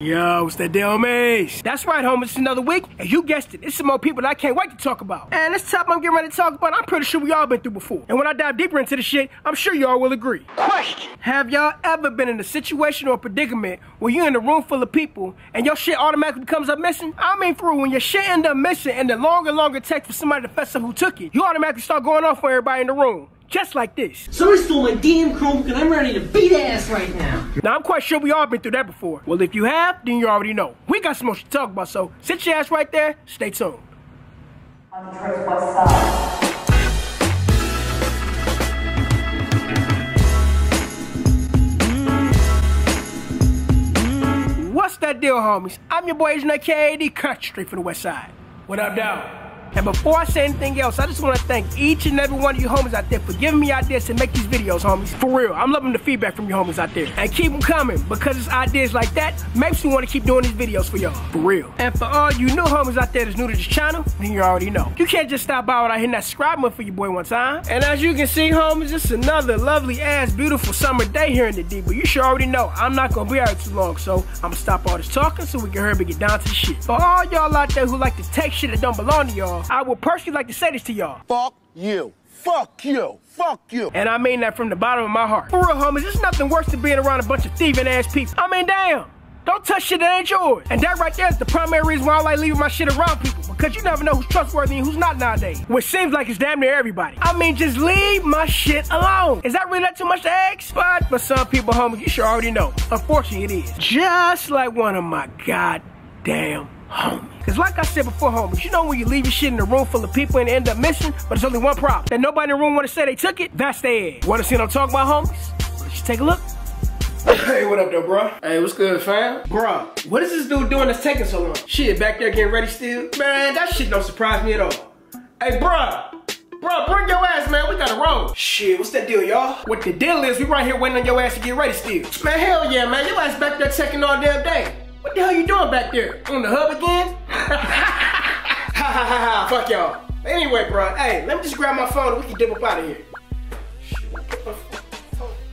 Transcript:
Yo, it's that damn Maze. That's right, homie. It's another week, and you guessed it. It's some more people that I can't wait to talk about. And this topic I'm getting ready to talk about, I'm pretty sure we all been through before. And when I dive deeper into the shit, I'm sure y'all will agree. Question. Have y'all ever been in a situation or predicament where you're in a room full of people and your shit automatically comes up missing? I mean, for when your shit end up missing and the longer and longer text for somebody to fess up who took it, you automatically start going off on everybody in the room. Just like this. Somebody stole my damn Chromebook and I'm ready to beat ass right now. Now I'm quite sure we all been through that before. Well, if you have, then you already know. We got some more shit to talk about, so sit your ass right there, stay tuned. On the Trip West Side. What's that deal, homies? I'm your boy AdrianAkaAD, cut straight from the West Side. What up, down? And before I say anything else, I just want to thank each and every one of you homies out there for giving me ideas to make these videos, homies. For real, I'm loving the feedback from you homies out there. And keep them coming, because it's ideas like that makes me want to keep doing these videos for y'all. For real. And for all you new homies out there that's new to this channel, then you already know. You can't just stop by without hitting that subscribe button for your boy one time. And as you can see, homies, it's another lovely ass, beautiful summer day here in the D. But you should already know, I'm not going to be out here too long, so I'm going to stop all this talking so we can hurry up and get down to the shit. For all y'all out there who like to take shit that don't belong to y'all, I would personally like to say this to y'all. Fuck you. Fuck you. Fuck you. And I mean that from the bottom of my heart. For real, homies, there's nothing worse than being around a bunch of thieving ass people. I mean, damn. Don't touch shit that ain't yours. And that right there is the primary reason why I like leaving my shit around people. Because you never know who's trustworthy and who's not nowadays. Which seems like it's damn near everybody. I mean, just leave my shit alone. Is that really that too much to ask? But for some people, homies, you should already know. Unfortunately, it is. Just like one of my goddamn homies. Cause like I said before, homies, you know when you leave your shit in a room full of people and end up missing, but there's only one problem. That nobody in the room wanna say they took it, that's their ass. Wanna see what I'm talking about, homies? Let's just take a look. Hey, what up though, bro? Hey, what's good, fam? Bro, what is this dude doing that's taking so long? Shit, back there getting ready still? Man, that shit don't surprise me at all. Hey, bro. Bro, bring your ass, man. We gotta roll. Shit, what's that deal, y'all? What the deal is, we right here waiting on your ass to get ready still. Man, hell yeah, man. Your ass back there checking all damn day. What the hell you doing back there? On the hub again? Ha ha ha ha, fuck y'all. Anyway, bro, hey, let me just grab my phone and we can dip up out of here.